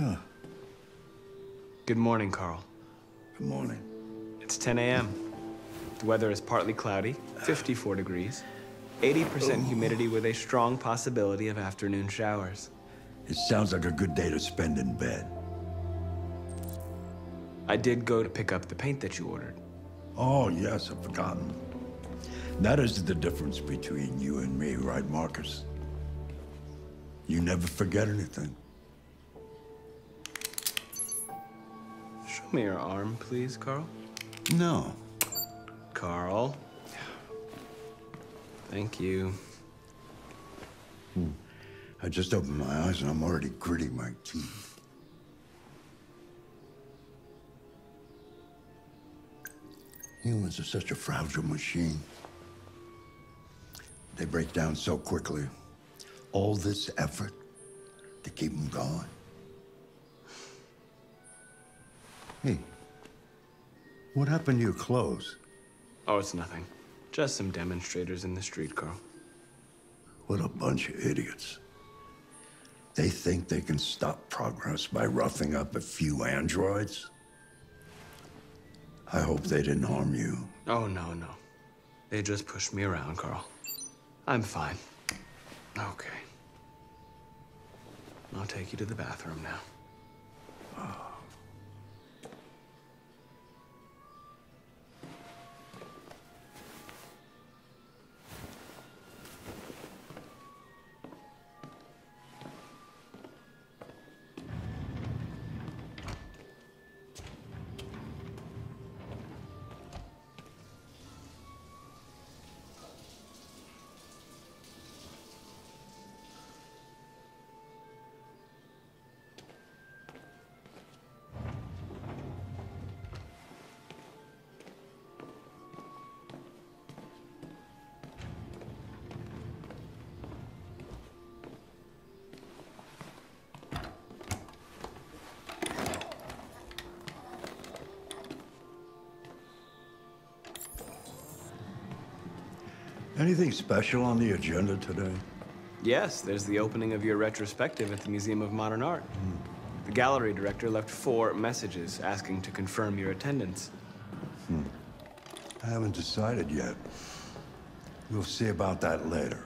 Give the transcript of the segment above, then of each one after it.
Oh. Good morning, Carl. Good morning. It's 10 a.m. The weather is partly cloudy, 54 degrees, 80% humidity with a strong possibility of afternoon showers. It sounds like a good day to spend in bed. I did go to pick up the paint that you ordered. Oh, yes, I've forgotten. That is the difference between you and me, right, Markus? You never forget anything. Show me your arm, please, Carl. No. Carl. Thank you. I just opened my eyes and I'm already gritting my teeth. Humans are such a fragile machine. They break down so quickly. All this effort to keep them going. Hey, what happened to your clothes? Oh, it's nothing. Just some demonstrators in the street, Carl. What a bunch of idiots. They think they can stop progress by roughing up a few androids? I hope they didn't harm you. Oh, no, no. They just pushed me around, Carl. I'm fine. Okay. I'll take you to the bathroom now. Oh. Anything special on the agenda today? Yes, there's the opening of your retrospective at the Museum of Modern Art. The gallery director left 4 messages asking to confirm your attendance. I haven't decided yet. We'll see about that later.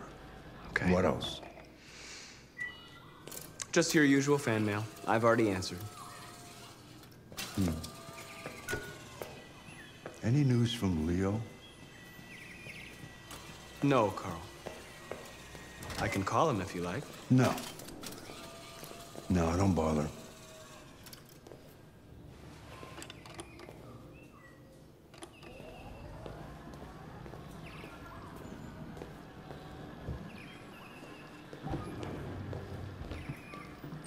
Okay. What else? Just your usual fan mail. I've already answered. Any news from Leo? No, Carl. I can call him if you like. No. No, don't bother.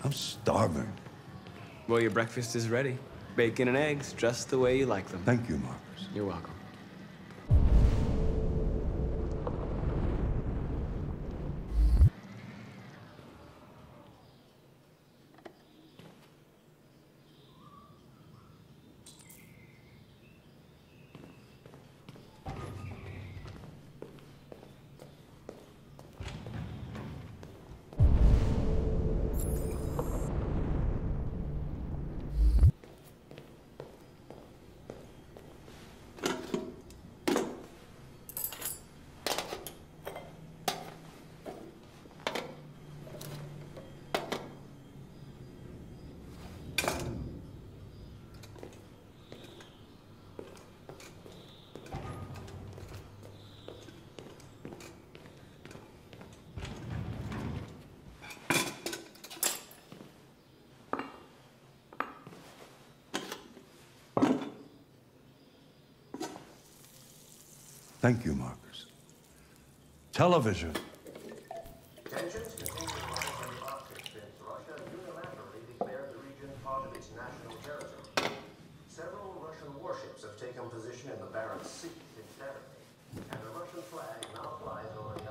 I'm starving. Well, your breakfast is ready. Bacon and eggs, just the way you like them. Thank you, Markus. You're welcome. Thank you, Markus. Television. Tensions continue to rise in the Balkans since Russia unilaterally declared the region part of its national territory. Several Russian warships have taken position in the Barents Sea in Saturday, and the Russian flag now flies over the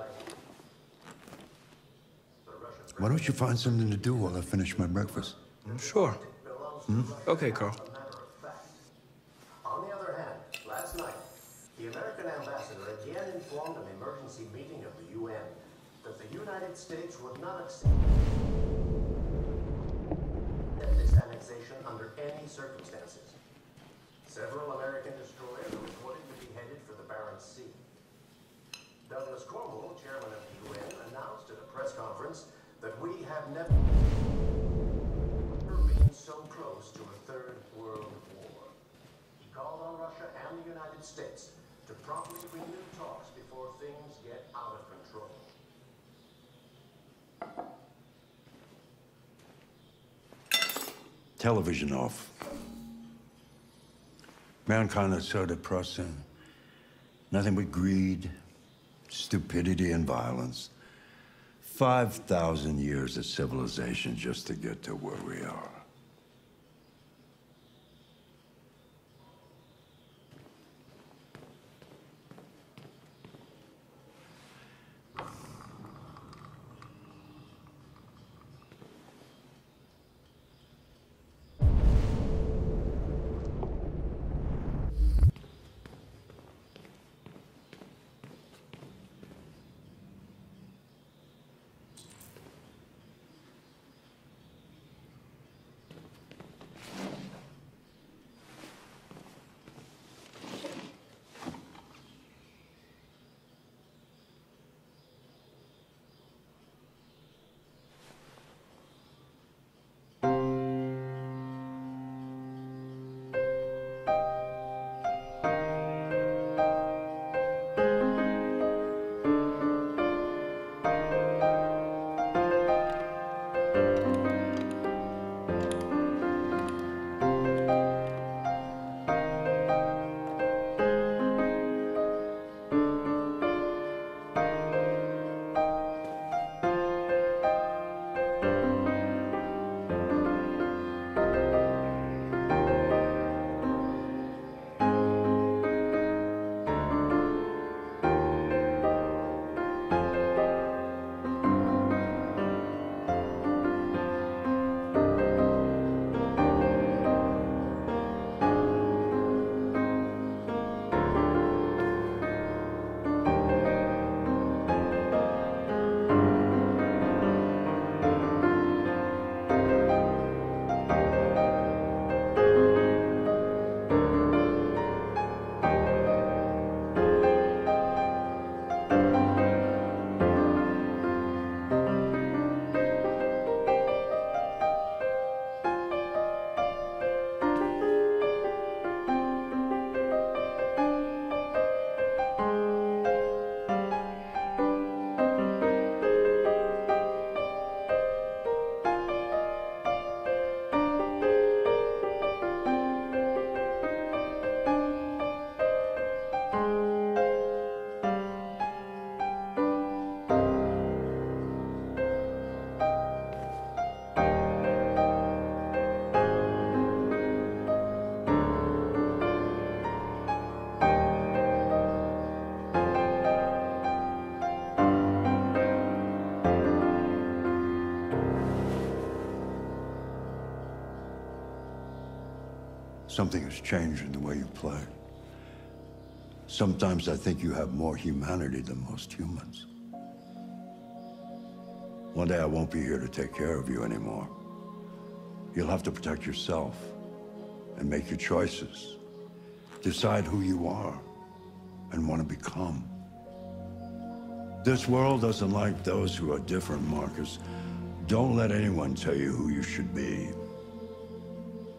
island. Why don't you find something to do while I finish my breakfast? Sure. Okay, Carl. States would not accept this circumstances. Several American destroyers are reported to be headed for the Barents Sea. Douglas Cornwall, chairman of the UN, announced at a press conference that we have never been so close to a third world war. He called on Russia and the United States to promptly renew talks before things get out of control. Television off. Mankind is so depressing. Nothing but greed, stupidity, and violence. 5,000 years of civilization just to get to where we are. Something has changed in the way you play. Sometimes I think you have more humanity than most humans. One day I won't be here to take care of you anymore. You'll have to protect yourself and make your choices. Decide who you are and want to become. This world doesn't like those who are different, Markus. Don't let anyone tell you who you should be.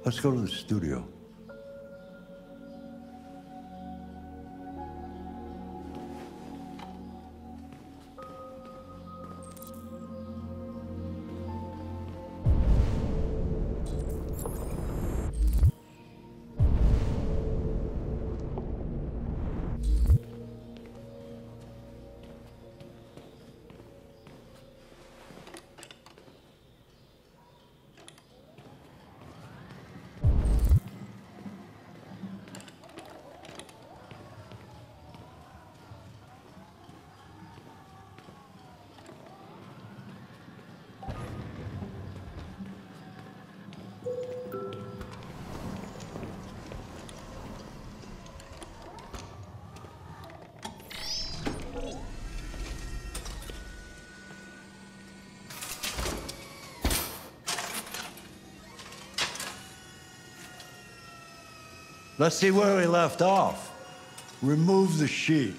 Let's go to the studio. Let's see where we left off. Remove the sheet.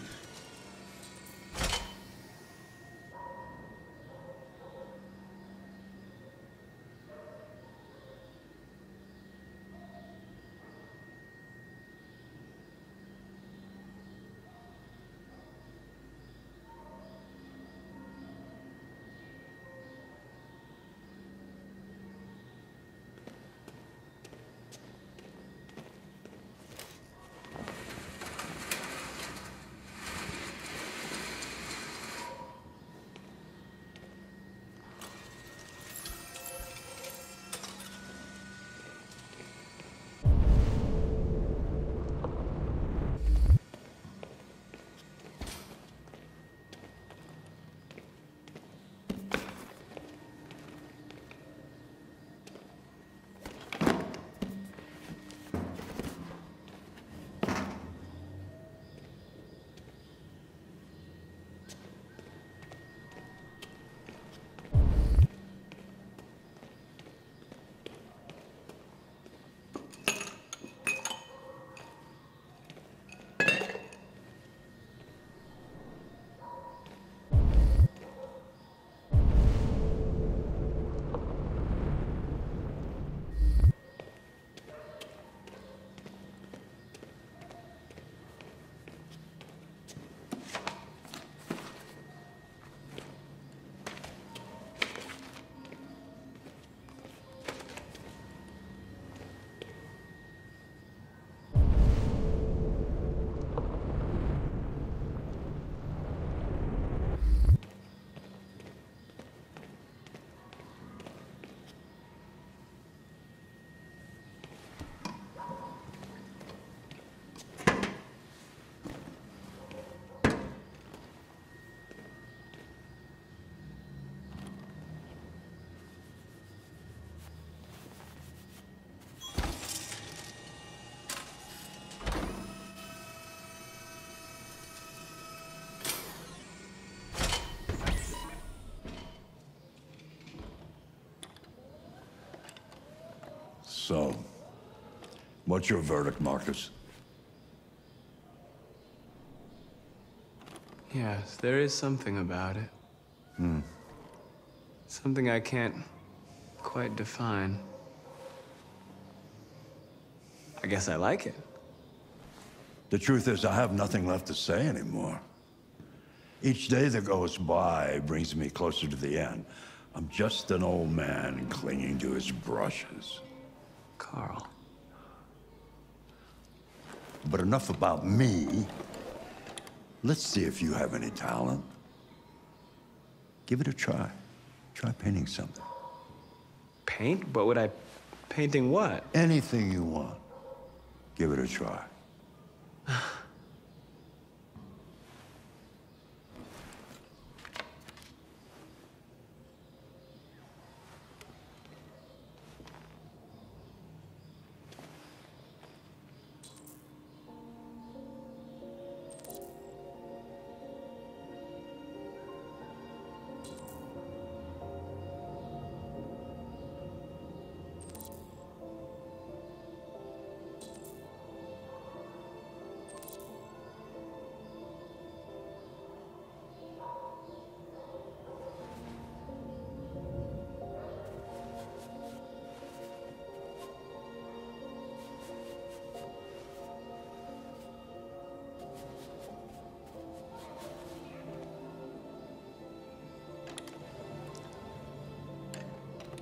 So, what's your verdict, Markus? Yes, there is something about it. Hmm. Something I can't quite define. I guess I like it. The truth is, I have nothing left to say anymore. Each day that goes by brings me closer to the end. I'm just an old man clinging to his brushes. Carl. But enough about me. Let's see if you have any talent. Give it a try. Try painting something. Paint? What would I... Painting what? Anything you want. Give it a try.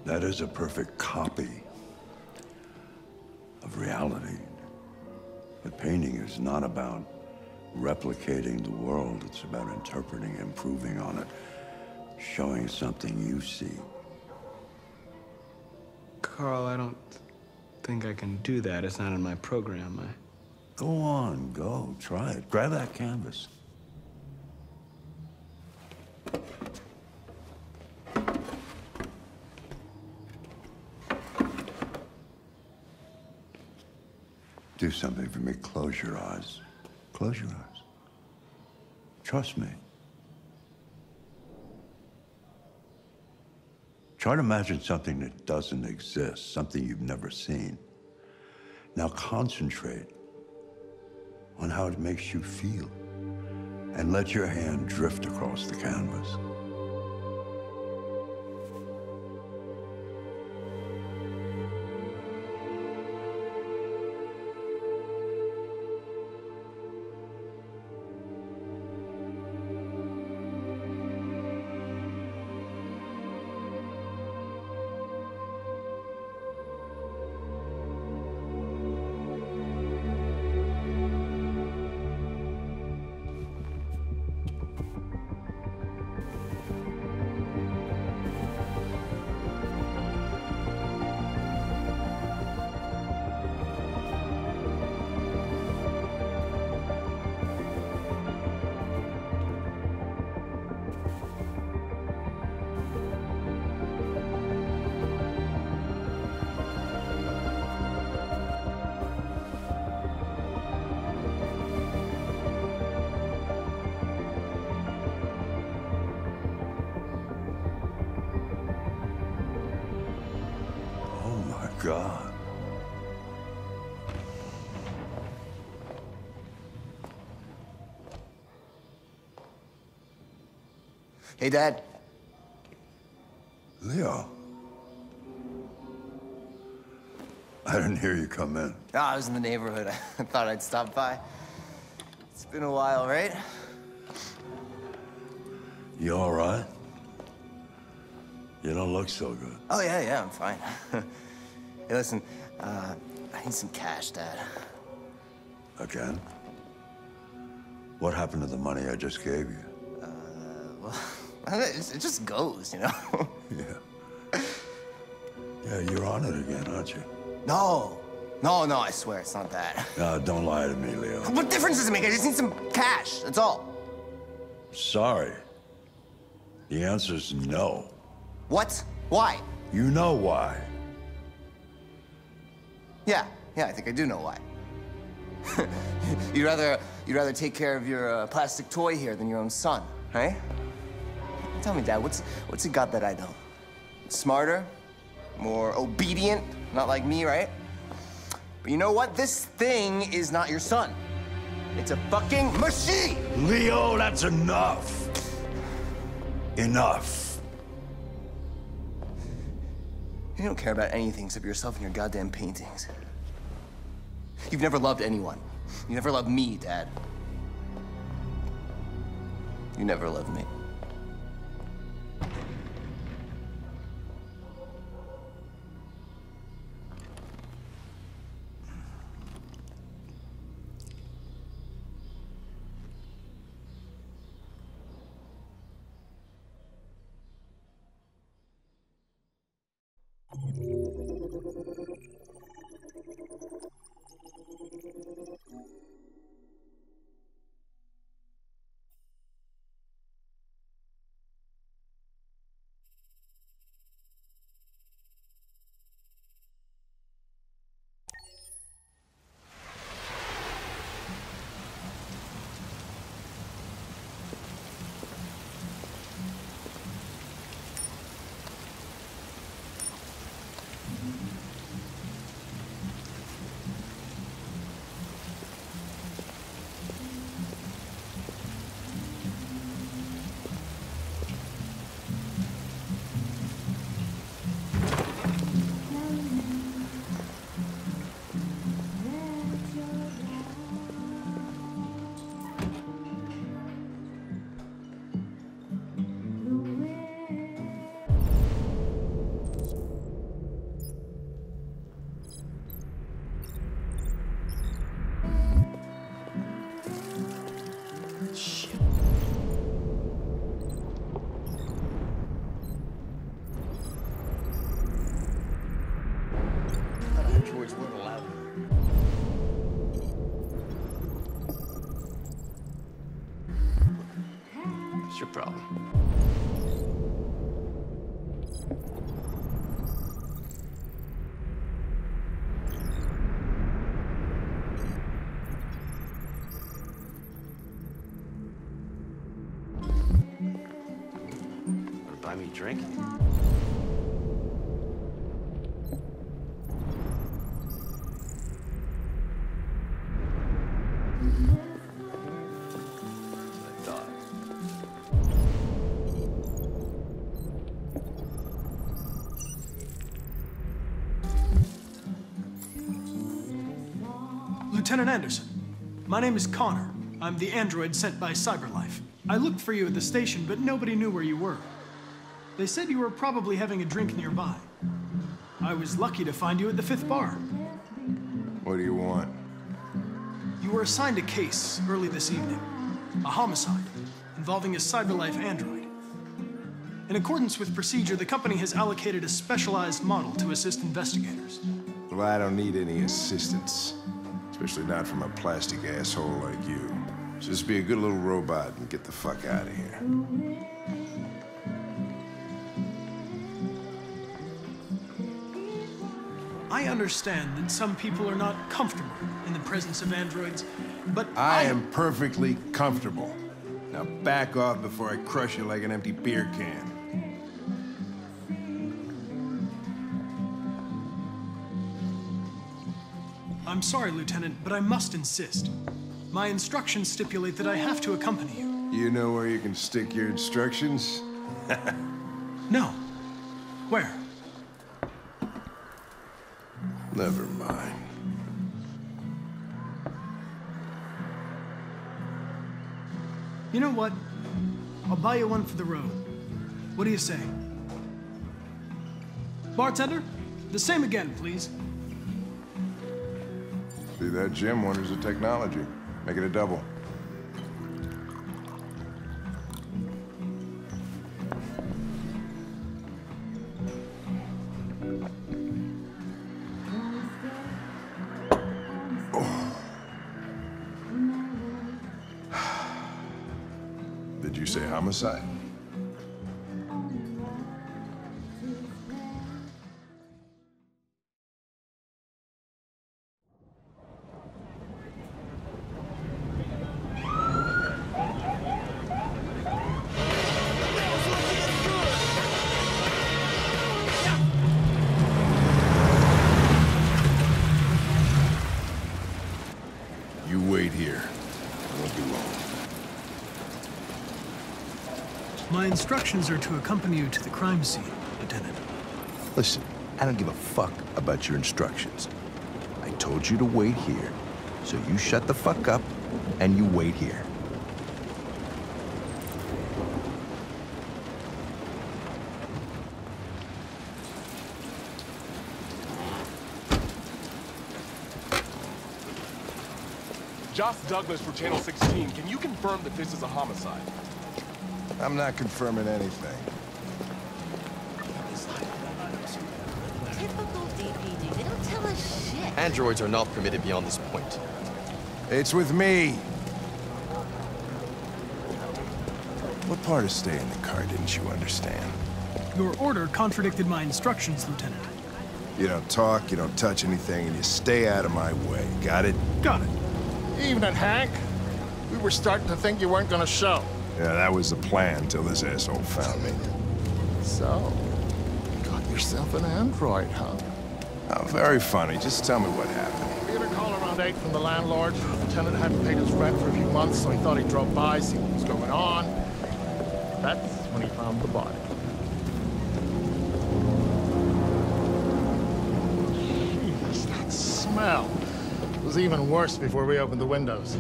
That is a perfect copy of reality. But painting is not about replicating the world. It's about interpreting, improving on it, showing something you see. Carl, I don't think I can do that. It's not in my program. Go on, go, try it. Grab that canvas. Do something for me. Close your eyes. Close your eyes. Trust me. Try to imagine something that doesn't exist, something you've never seen. Now concentrate on how it makes you feel, and let your hand drift across the canvas. God. Hey, Dad. Leo. I didn't hear you come in. Oh, I was in the neighborhood. I thought I'd stop by. It's been a while, right? You all right? You don't look so good. Oh, yeah, I'm fine. Hey, listen, I need some cash, Dad. Again? What happened to the money I just gave you? Well, it just goes, you know? Yeah. Yeah, you're on it again, aren't you? No, I swear, it's not that. No, don't lie to me, Leo. What difference does it make? I just need some cash, that's all. Sorry. The answer's no. What? Why? You know why. Yeah, I think I do know why. you'd rather take care of your plastic toy here than your own son, right? Tell me, Dad, what's he got that I don't? Smarter, more obedient, not like me, right? But you know what? This thing is not your son. It's a fucking machine! Leo, that's enough. Enough. You don't care about anything except yourself and your goddamn paintings. You've never loved anyone. You never loved me, Dad. You never loved me. Drink? Mm-hmm. Lieutenant Anderson. My name is Connor. I'm the android sent by CyberLife. I looked for you at the station, but nobody knew where you were. They said you were probably having a drink nearby. I was lucky to find you at the 5th bar. What do you want? You were assigned a case early this evening. A homicide involving a CyberLife android. In accordance with procedure, the company has allocated a specialized model to assist investigators. Well, I don't need any assistance. Especially not from a plastic asshole like you. Just be a good little robot and get the fuck out of here. I understand that some people are not comfortable in the presence of androids, but I am perfectly comfortable. Now back off before I crush you like an empty beer can. I'm sorry, Lieutenant, but I must insist. My instructions stipulate that I have to accompany you. You know where you can stick your instructions? No. Where? Never mind. You know what? I'll buy you one for the road. What do you say? Bartender, the same again, please. See, that Jim wonders the technology. Make it a double. Oh. Did you say homicide? My instructions are to accompany you to the crime scene, Lieutenant. Listen, I don't give a fuck about your instructions. I told you to wait here, so you shut the fuck up and you wait here. Josh Douglas for Channel 16, can you confirm that this is a homicide? I'm not confirming anything. Typical DPD, they don't tell us shit. Androids are not permitted beyond this point. It's with me. What part of stay in the car didn't you understand? Your order contradicted my instructions, Lieutenant. You don't talk, you don't touch anything, and you stay out of my way. Got it? Got it. Evening, Hank. We were starting to think you weren't gonna show. Yeah, that was the plan till this asshole found me. So, you got yourself an android, huh? Oh, very funny. Just tell me what happened. We had a call around 8 from the landlord. The tenant hadn't paid his rent for a few months, so he thought he'd drop by, see what was going on. That's when he found the body. Jesus, that smell. It was even worse before we opened the windows.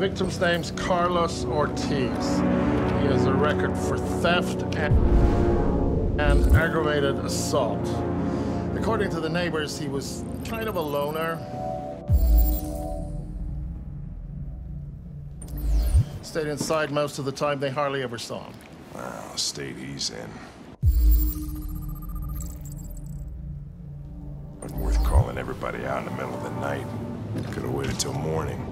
The victim's name's Carlos Ortiz. He has a record for theft and aggravated assault. According to the neighbors, he was kind of a loner. Stayed inside most of the time. They hardly ever saw him. Wow, state he's in. Wasn't worth calling everybody out in the middle of the night. Could have waited till morning.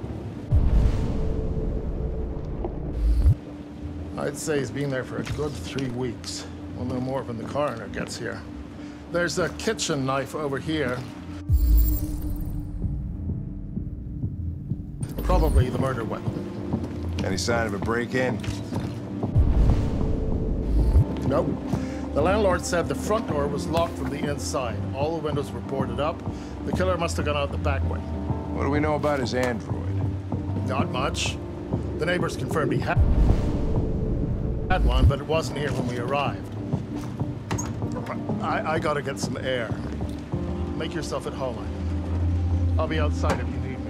I'd say he's been there for a good 3 weeks. We'll know more when the coroner gets here. There's a kitchen knife over here. Probably the murder weapon. Any sign of a break-in? Nope. The landlord said the front door was locked from the inside. All the windows were boarded up. The killer must have gone out the back way. What do we know about his android? Not much. The neighbors confirmed he had one, but it wasn't here when we arrived. I gotta get some air. Make yourself at home. I'll be outside if you need me.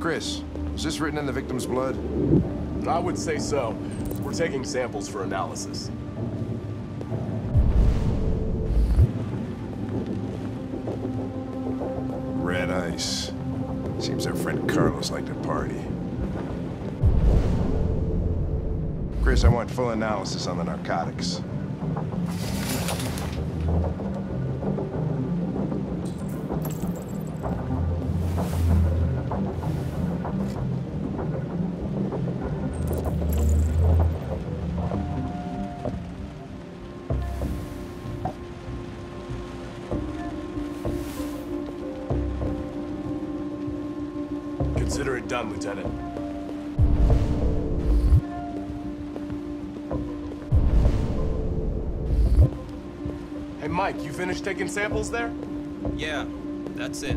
Chris, was this written in the victim's blood? I would say so. We're taking samples for analysis. Red ice. Seems our friend Carlos liked to party. Chris, I want full analysis on the narcotics. Consider it done, Lieutenant. Hey, Mike, you finished taking samples there? Yeah, that's it.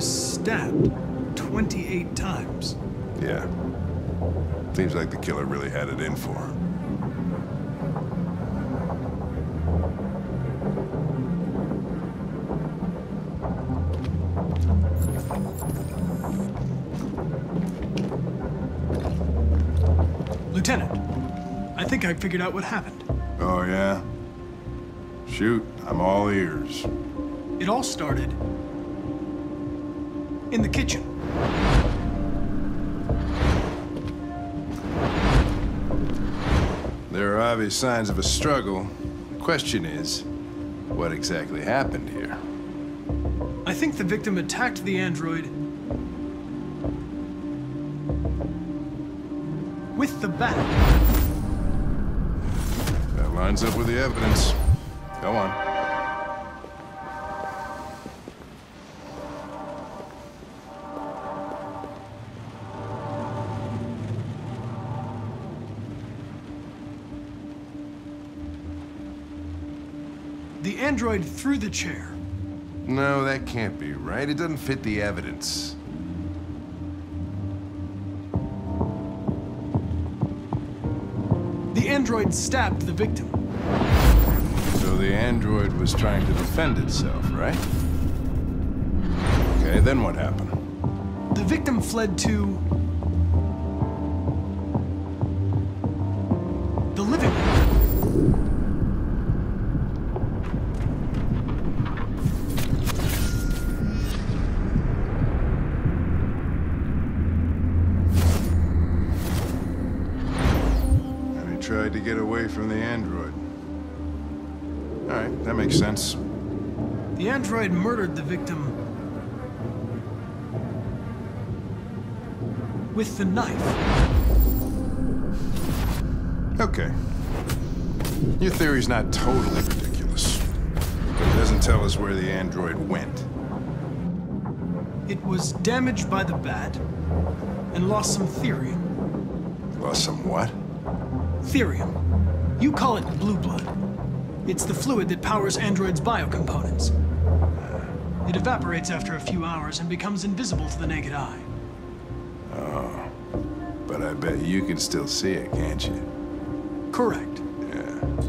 Stabbed 28 times. Yeah. Seems like the killer really had it in for him. Lieutenant, I think I figured out what happened. Oh, yeah? Shoot, I'm all ears. It all started in the kitchen. There are obvious signs of a struggle. The question is, what exactly happened here? I think the victim attacked the android with the bat. That lines up with the evidence. Go on. The android threw the chair. No, that can't be right. It doesn't fit the evidence. The android stabbed the victim. So the android was trying to defend itself, right? Okay, then what happened? The victim fled to the living room. And he tried to get away from the android. All right, that makes sense. The android murdered the victim with the knife. Okay. Your theory's not totally ridiculous, but it doesn't tell us where the android went. It was damaged by the bat and lost some therium. Lost some what? Therium. You call it blue blood. It's the fluid that powers androids' biocomponents. It evaporates after a few hours and becomes invisible to the naked eye. Oh, but I bet you can still see it, can't you? Correct. Yeah.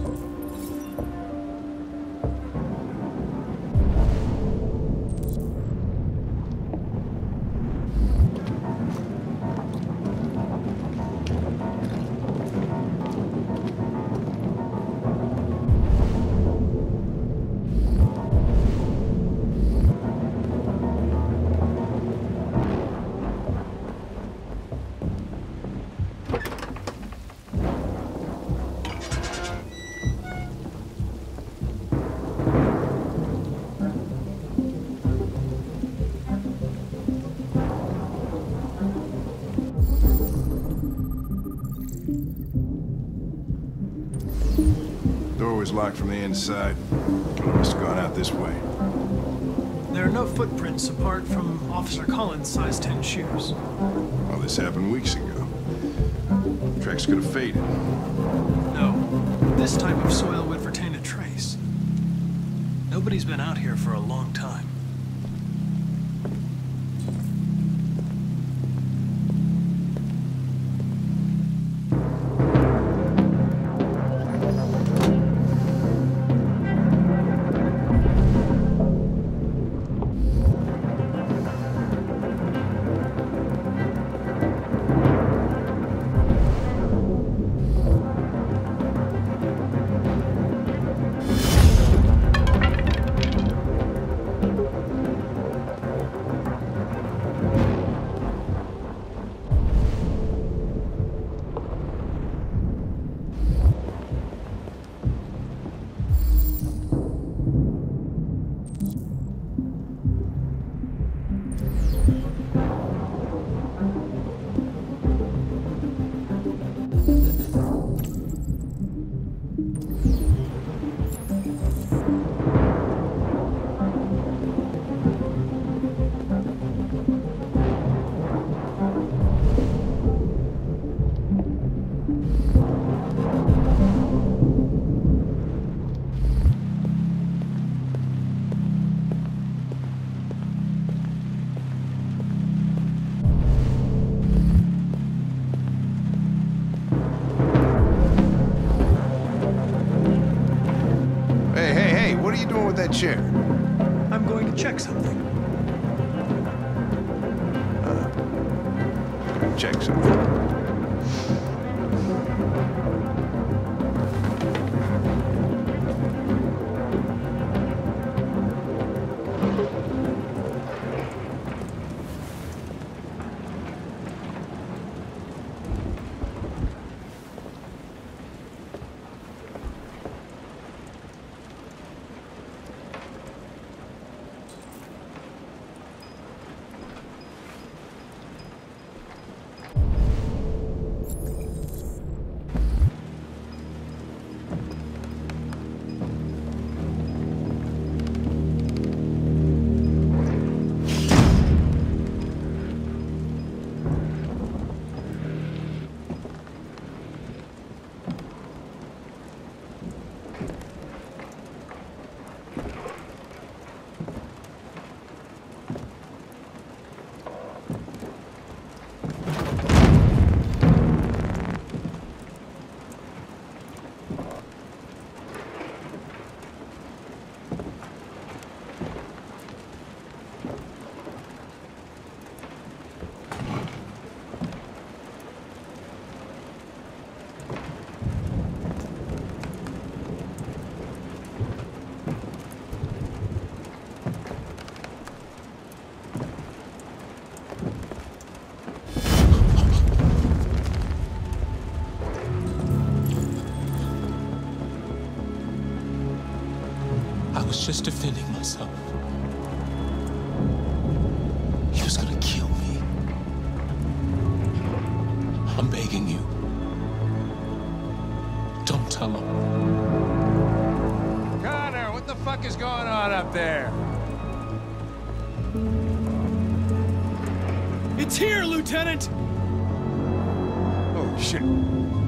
Locked from the inside. It must have gone out this way. There are no footprints apart from Officer Collins' size 10 shears. Well, this happened weeks ago. Tracks could have faded. No. This type of soil would retain a trace. Nobody's been out here for a long time. Chair. I'm going to check something. Check something. was just defending myself. He was gonna kill me. I'm begging you. Don't tell him. Connor, what the fuck is going on up there? It's here, Lieutenant! Oh, shit.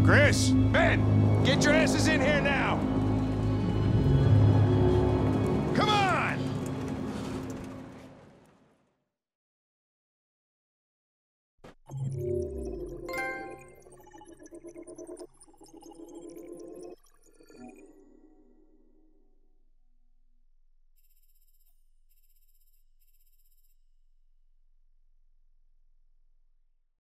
Chris! Ben! Get your asses in here now!